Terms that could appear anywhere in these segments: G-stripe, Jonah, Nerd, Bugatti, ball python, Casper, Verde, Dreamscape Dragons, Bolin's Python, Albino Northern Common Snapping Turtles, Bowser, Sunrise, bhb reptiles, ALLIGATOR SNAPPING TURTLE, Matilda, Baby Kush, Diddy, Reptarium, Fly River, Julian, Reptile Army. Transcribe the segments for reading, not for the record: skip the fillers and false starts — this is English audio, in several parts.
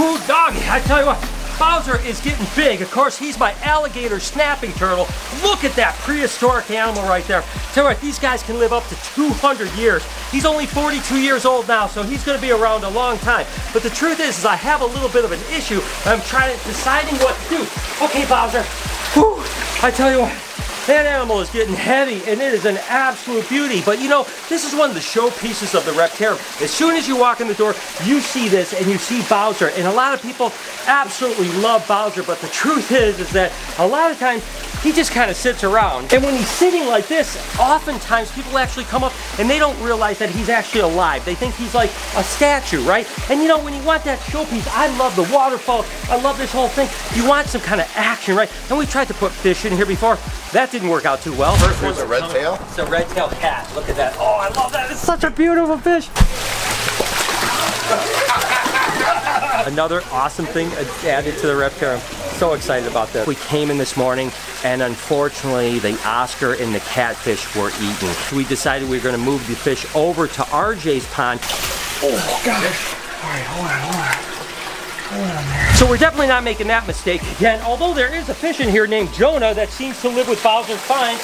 cool doggy. I tell you what, Bowser is getting big. Of course, he's my alligator snapping turtle. Look at that prehistoric animal right there. Tell you what, these guys can live up to 200 years. He's only 42 years old now, so he's gonna be around a long time. But the truth is I have a little bit of an issue. I'm trying to deciding what to do. Okay, Bowser, whew, I tell you what, that animal is getting heavy and it is an absolute beauty. But you know, this is one of the show pieces of the Reptarium. As soon as you walk in the door, you see this and you see Bowser. And a lot of people absolutely love Bowser, but the truth is that a lot of times he just kind of sits around. And when he's sitting like this, oftentimes people actually come up and they don't realize that he's actually alive. They think he's like a statue, right? And you know, when you want that showpiece, I love the waterfall, I love this whole thing. You want some kind of action, right? And we tried to put fish in here before. That didn't work out too well. First one's a red tail? It's a red tail cat. Look at that. Oh, I love that. It's such a beautiful fish. Another awesome thing added to the Reptarium. So excited about this. We came in this morning and unfortunately the Oscar and the catfish were eaten. We decided we were going to move the fish over to RJ's pond. Oh, gosh. All right, hold on. So we're definitely not making that mistake again, although there is a fish in here named Jonah that seems to live with Bowser's Python.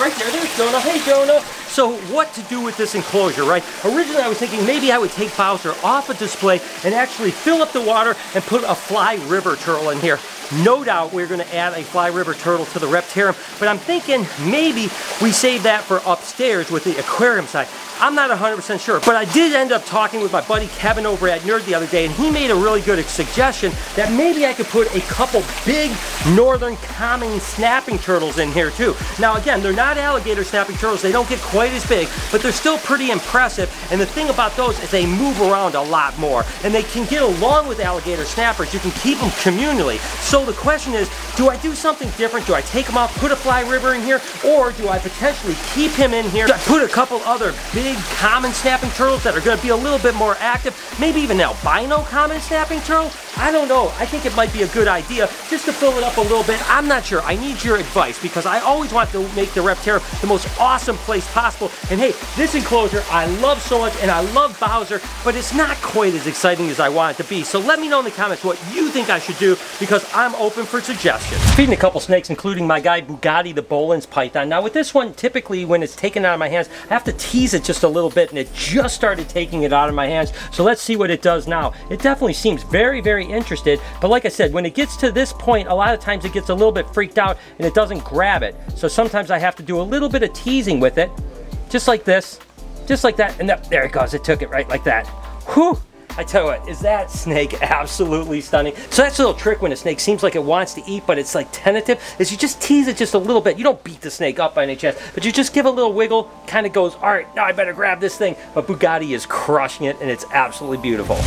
Right there, there's Jonah. Hey, Jonah. So what to do with this enclosure, right? Originally, I was thinking maybe I would take Bowser off of display and actually fill up the water and put a fly river turtle in here. No doubt we're gonna add a fly river turtle to the Reptarium, but I'm thinking maybe we save that for upstairs with the aquarium side. I'm not 100% sure, but I did end up talking with my buddy Kevin over at Nerd the other day, and he made a really good suggestion that maybe I could put a couple big northern common snapping turtles in here too. Now again, they're not alligator snapping turtles, they don't get quite as big, but they're still pretty impressive, and the thing about those is they move around a lot more, and they can get along with alligator snappers. You can keep them communally. So the question is, do I do something different? Do I take him off, put a fly river in here, or do I potentially keep him in here? Do I put a couple other big common snapping turtles that are gonna be a little bit more active? Maybe even albino common snapping turtle? I don't know. I think it might be a good idea just to fill it up a little bit. I'm not sure. I need your advice because I always want to make the Reptarium the most awesome place possible. And hey, this enclosure I love so much and I love Bowser, but it's not quite as exciting as I want it to be. So let me know in the comments what you think I should do because I'm open for suggestions. Feeding a couple snakes, including my guy Bugatti the Bolin's Python. Now with this one, typically when it's taken out of my hands, I have to tease it just a little bit and it just started taking it out of my hands. So let's see what it does now. It definitely seems very, very interested, but like I said, when it gets to this point, a lot of times it gets a little bit freaked out and it doesn't grab it. So sometimes I have to do a little bit of teasing with it, just like this, just like that, and up, there it goes. It took it right like that. Whew. I tell you what, is that snake absolutely stunning? So that's a little trick when a snake seems like it wants to eat, but it's like tentative, is you just tease it just a little bit. You don't beat the snake up by any chance, but you just give a little wiggle, kind of goes, all right, now I better grab this thing. But Bugatti is crushing it and it's absolutely beautiful.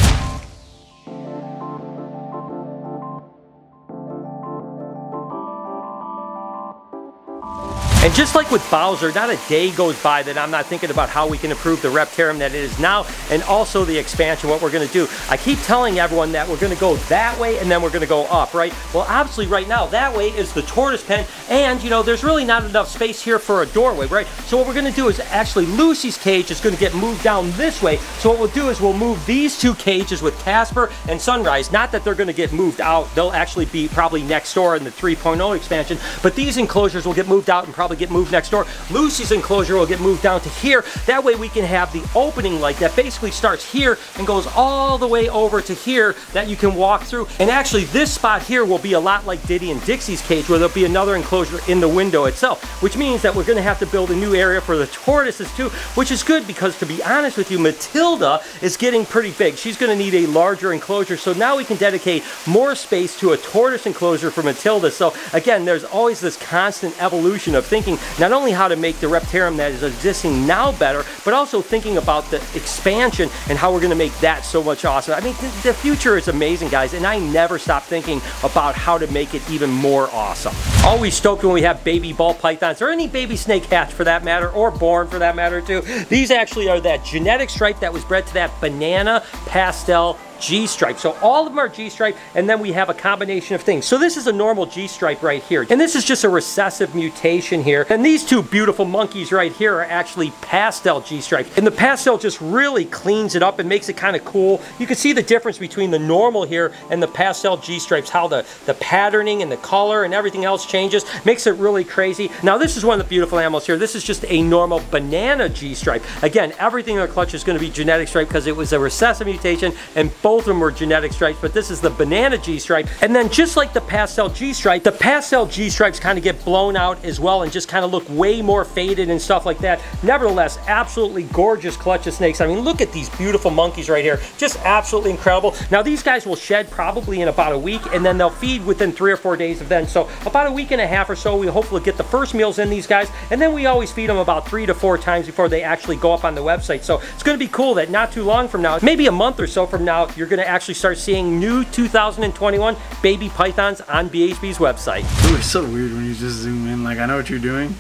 And just like with Bowser, not a day goes by that I'm not thinking about how we can improve the Reptarium that it is now and also the expansion, what we're gonna do. I keep telling everyone that we're gonna go that way and then we're gonna go up, right? Well, obviously right now, that way is the tortoise pen and you know, there's really not enough space here for a doorway, right? So what we're gonna do is actually Lucy's cage is gonna get moved down this way. So what we'll do is we'll move these two cages with Casper and Sunrise. Not that they're gonna get moved out, they'll actually be probably next door in the 3.0 expansion, but these enclosures will get moved out and probably get moved next door. Lucy's enclosure will get moved down to here. That way we can have the opening like that basically starts here and goes all the way over to here that you can walk through. And actually this spot here will be a lot like Diddy and Dixie's cage where there'll be another enclosure in the window itself, which means that we're gonna have to build a new area for the tortoises too, which is good because to be honest with you, Matilda is getting pretty big. She's gonna need a larger enclosure. So now we can dedicate more space to a tortoise enclosure for Matilda. So again, there's always this constant evolution of thinking not only how to make the Reptarium that is existing now better, but also thinking about the expansion and how we're gonna make that so much awesome. I mean, the future is amazing, guys, and I never stop thinking about how to make it even more awesome. Always stoked when we have baby ball pythons, or any baby snake hatch for that matter, or born for that matter too. These actually are that genetic stripe that was bred to that banana pastel G-stripe. So all of them are G-stripe, and then we have a combination of things. So this is a normal G-stripe right here, and this is just a recessive mutation here. And these two beautiful monkeys right here are actually pastel G-stripes, and the pastel just really cleans it up and makes it kind of cool. You can see the difference between the normal here and the pastel G-stripes, how the patterning and the color and everything else changes, makes it really crazy. Now this is one of the beautiful animals here. This is just a normal banana G-stripe. Again, everything in the clutch is going to be genetic stripe because it was a recessive mutation, and both of them were genetic stripes, but this is the banana G-stripe. And then just like the pastel G-stripe, the pastel G-stripes kind of get blown out as well and just kind of look way more faded and stuff like that. Nevertheless, absolutely gorgeous clutch of snakes. I mean, look at these beautiful monkeys right here. Just absolutely incredible. Now these guys will shed probably in about a week, and then they'll feed within 3 or 4 days of then. So about a week and a half or so, we hopefully get the first meals in these guys, and then we always feed them about 3 to 4 times before they actually go up on the website. So it's going to be cool that not too long from now, maybe a month or so from now, you're going to actually start seeing new 2021 baby pythons on BHB's website. Ooh, it's so weird when you just zoom in. Like, I know what you're doing.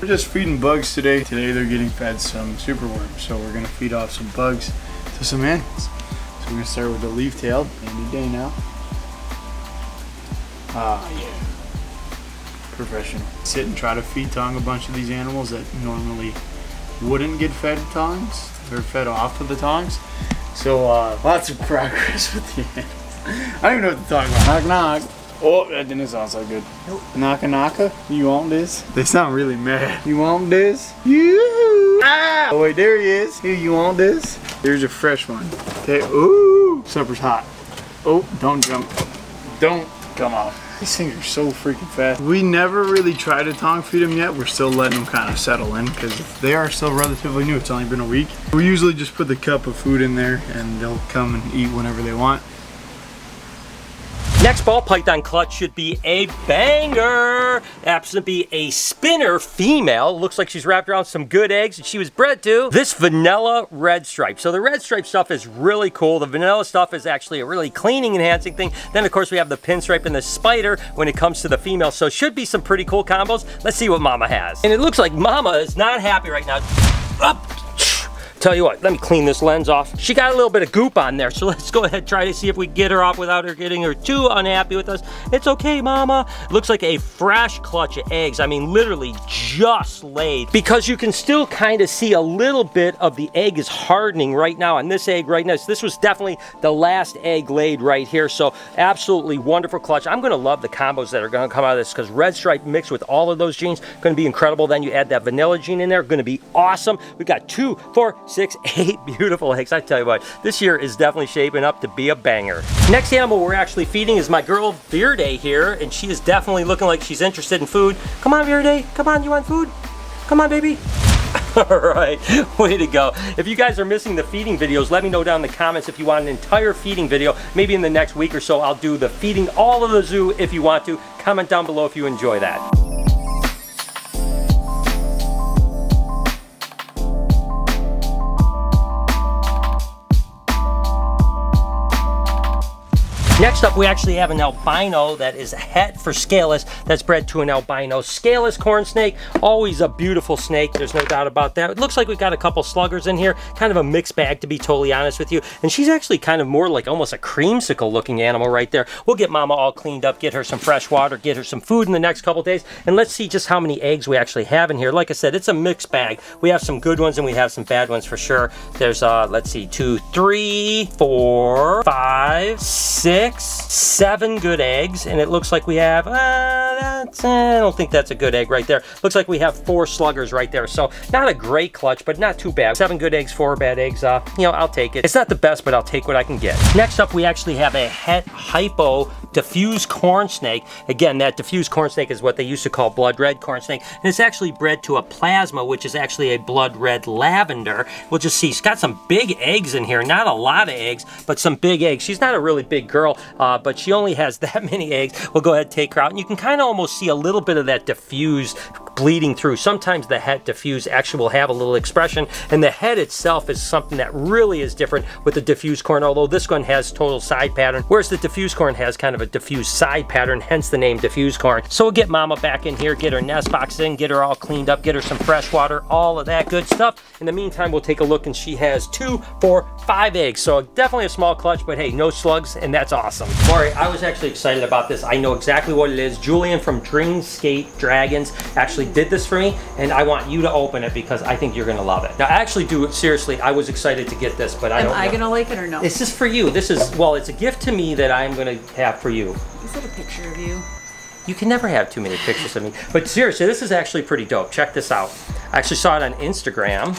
We're just feeding bugs today. Today they're getting fed some superworms, so we're going to feed off some bugs to some animals. So we're going to start with the leaf-tailed any day now. Yeah. Professional. Sit and try to feed tongue a bunch of these animals that normally wouldn't get fed tongs. They're fed off of the tongs. So lots of progress with the animals. I don't even know what to talk about. Knock knock. Oh, that didn't sound so good. Nope. Knocka knocka. You want this? They sound really mad. You want this? You. Ah! Oh wait, there he is. Here, you want this? There's a fresh one. Okay. Ooh. Supper's hot. Oh, don't jump. Don't come off. These things are so freaking fast. We never really tried to tongue feed them yet. We're still letting them kind of settle in because they are still relatively new. It's only been a week. We usually just put the cup of food in there and they'll come and eat whenever they want. Next ball python clutch should be a banger. Happens to be a spinner female. Looks like she's wrapped around some good eggs and she was bred to this vanilla red stripe. So the red stripe stuff is really cool. The vanilla stuff is actually a really cleaning enhancing thing. Then of course we have the pinstripe and the spider when it comes to the female. So should be some pretty cool combos. Let's see what Mama has. And it looks like Mama is not happy right now. Up. Tell you what, let me clean this lens off. She got a little bit of goop on there, so let's go ahead and try to see if we can get her off without her getting her too unhappy with us. It's okay, Mama. Looks like a fresh clutch of eggs. I mean, literally just laid, because you can still kind of see a little bit of the egg is hardening right now on this egg right now. So this was definitely the last egg laid right here, so absolutely wonderful clutch. I'm gonna love the combos that are gonna come out of this, because red stripe mixed with all of those genes, gonna be incredible. Then you add that vanilla gene in there, gonna be awesome. We've got 2, 4, 6, 8 beautiful eggs. I tell you what, this year is definitely shaping up to be a banger. Next animal we're actually feeding is my girl Verde here, and she is definitely looking like she's interested in food. Come on, Verde, come on, you want food? Come on, baby. All right, way to go. If you guys are missing the feeding videos, let me know down in the comments if you want an entire feeding video. Maybe in the next week or so, I'll do the feeding all of the zoo if you want to. Comment down below if you enjoy that. Next up, we actually have an albino that is a het for scaleless, that's bred to an albino scaleless corn snake. Always a beautiful snake, there's no doubt about that. It looks like we've got a couple sluggers in here, kind of a mixed bag to be totally honest with you. And she's actually kind of more like almost a creamsicle looking animal right there. We'll get Mama all cleaned up, get her some fresh water, get her some food in the next couple days, and let's see just how many eggs we actually have in here. Like I said, it's a mixed bag. We have some good ones and we have some bad ones for sure. There's, let's see, 2, 3, 4, 5, 6, 7 good eggs, and it looks like we have I don't think that's a good egg right there. Looks like we have 4 sluggers right there, so not a great clutch, but not too bad. 7 good eggs, 4 bad eggs. You know, I'll take it. It's not the best, but I'll take what I can get. Next up, we actually have a het hypo diffuse corn snake. Again, that diffuse corn snake is what they used to call blood red corn snake, and it's actually bred to a plasma, which is actually a blood red lavender. We'll just see. She's got some big eggs in here. Not a lot of eggs, but some big eggs. She's not a really big girl, but she only has that many eggs. We'll go ahead and take her out, and you can kind of almost see a little bit of that diffused bleeding through. Sometimes the head diffuse actually will have a little expression, and the head itself is something that really is different with the diffuse corn, although this one has total side pattern, whereas the diffuse corn has kind of a diffuse side pattern, hence the name diffuse corn. So we'll get Mama back in here, get her nest box in, get her all cleaned up, get her some fresh water, all of that good stuff. In the meantime, we'll take a look, and she has 2, 4, 5 eggs. So definitely a small clutch, but hey, no slugs, and that's awesome. Maury, I was actually excited about this. I know exactly what it is. Julian from Dreamscape Dragons actually did this for me, and I want you to open it because I think you're gonna love it. Now, I actually do, seriously, I was excited to get this, but I don't know. Am I gonna like it or no? This is for you. This is, well, it's a gift to me that I'm gonna have for you. Is it a picture of you? You can never have too many pictures of me. But seriously, this is actually pretty dope. Check this out. I actually saw it on Instagram.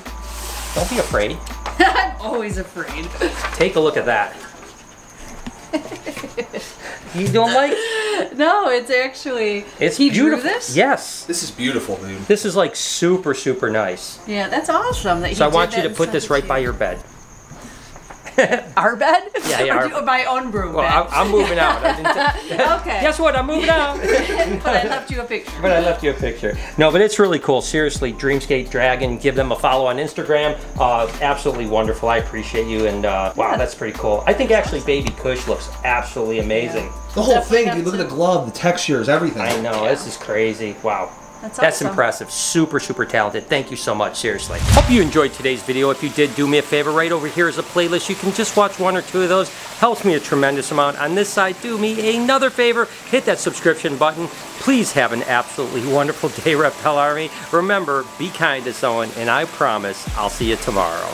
Don't be afraid. I'm always afraid. Take a look at that. You don't like it? No, it's actually, it's he beautiful. Drew this? Yes. This is beautiful, dude. This is like super, super nice. Yeah, that's awesome that he So I want you to put this right by your bed. Our bed? Yeah, yeah. My own broom bed. I'm moving out. Okay. Guess what? I'm moving out. But I left you a picture. But I left you a picture. No, but it's really cool. Seriously, Dreamscape Dragon. Give them a follow on Instagram. Absolutely wonderful. I appreciate you. And wow, that's pretty cool. I think actually Baby Kush looks absolutely amazing. Yeah. The whole thing, dude. Look at the glove, the textures, everything. I know. Yeah. This is crazy. Wow. That's awesome. Impressive. Super, super talented. Thank you so much, seriously. Hope you enjoyed today's video. If you did, do me a favor. Right over here is a playlist. You can just watch 1 or 2 of those. Helps me a tremendous amount. On this side, do me another favor. Hit that subscription button. Please have an absolutely wonderful day, Reptile Army. Remember, be kind to someone, and I promise I'll see you tomorrow.